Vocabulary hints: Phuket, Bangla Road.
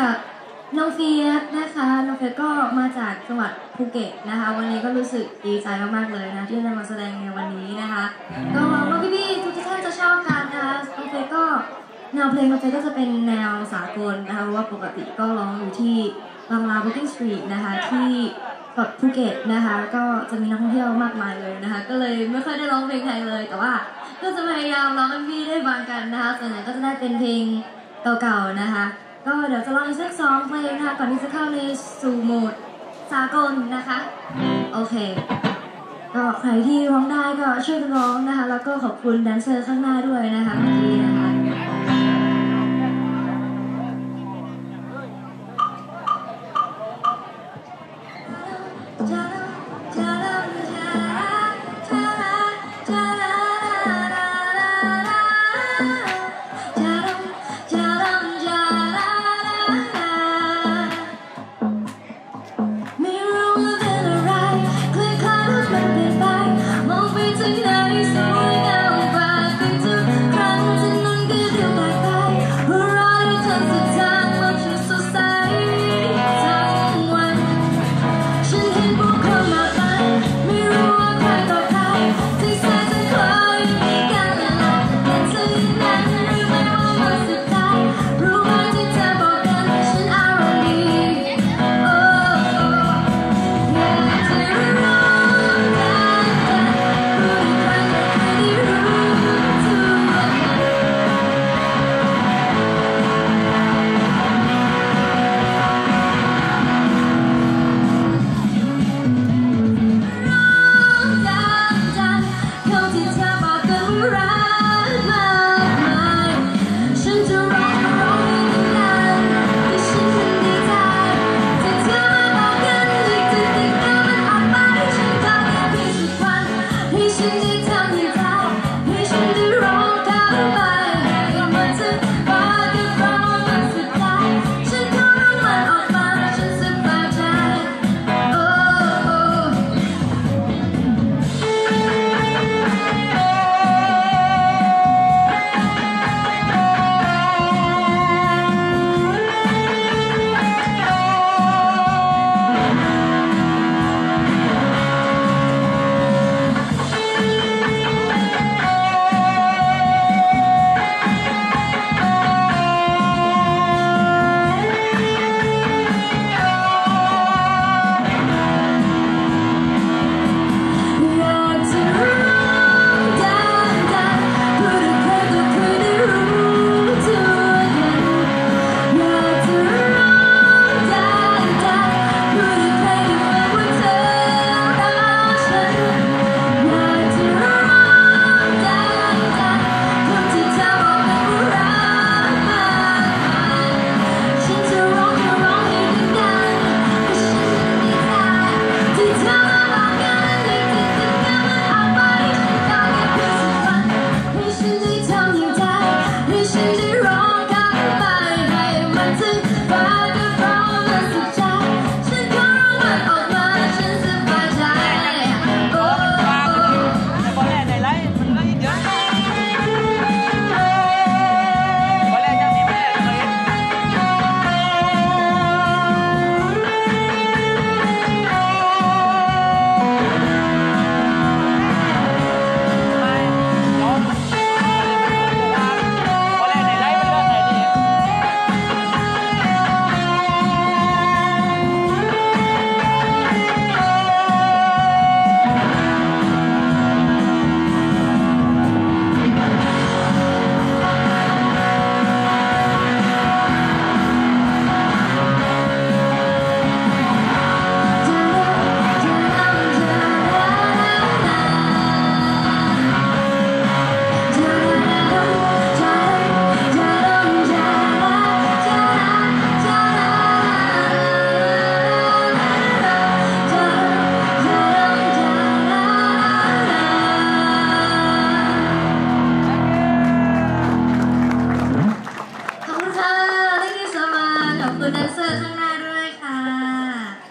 กับน้องเฟียสนะคะน้องเฟียสก็มาจากจังหวัดภูเก็ตนะคะวันนี้ก็รู้สึกดีใจมากๆเลยนะที่ได้มาแสดงในวันนี้นะคะก็หวังว่าพี่ๆทุกท่านจะชอบกันนะคะน้องเฟียสก็แนวเพลงน้องเฟียสก็จะเป็นแนวสากลนะคะเพราะว่าปกติก็ร้องอยู่ที่บางลา Walking Street นะคะที่เกาะภูเก็ตนะคะก็จะมีนักท่องเที่ยวมากมายเลยนะคะก็เลยไม่ค่อยได้ร้องเพลงไทยเลยแต่ว่าก็จะพยายามร้องให้พี่ได้ฟังกันนะคะส่วนใหญ่ก็จะได้เป็นเพลงเก่าๆนะคะก็เดี๋ยวจะลองอีกสักสองเพลงนะคะก่อนที่จะเข้าในสู่โหมดสากลนะคะโอเคก็ใครที่ร้องได้ก็ช่วยกันร้องนะคะแล้วก็ขอบคุณแดนเซอร์ข้างหน้าด้วยนะคะเมื่อกี้นะคะ